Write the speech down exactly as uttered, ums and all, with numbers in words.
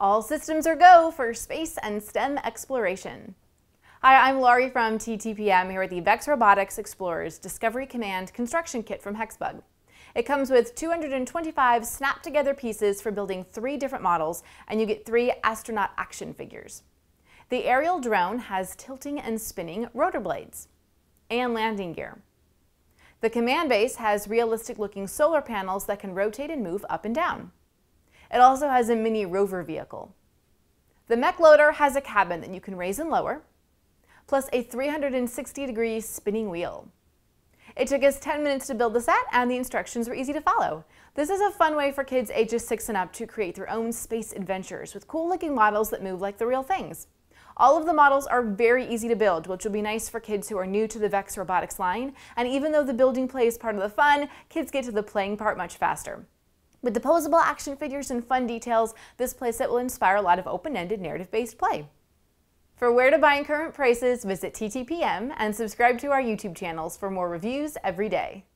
All systems are go for space and STEM exploration. Hi, I'm Laurie from T T P M here at the VEX Robotics Explorer's Discovery Command construction kit from Hexbug. It comes with two hundred twenty-five snap-together pieces for building three different models, and you get three astronaut action figures. The aerial drone has tilting and spinning rotor blades and landing gear. The command base has realistic-looking solar panels that can rotate and move up and down. It also has a mini rover vehicle. The mech loader has a cabin that you can raise and lower, plus a three hundred sixty degree spinning wheel. It took us ten minutes to build the set, and the instructions were easy to follow. This is a fun way for kids ages six and up to create their own space adventures with cool-looking models that move like the real things. All of the models are very easy to build, which will be nice for kids who are new to the VEX Robotics line, and even though the building play is part of the fun, kids get to the playing part much faster. With the posable action figures and fun details, this playset will inspire a lot of open-ended narrative-based play. For where to buy and current prices, visit T T P M and subscribe to our YouTube channels for more reviews every day.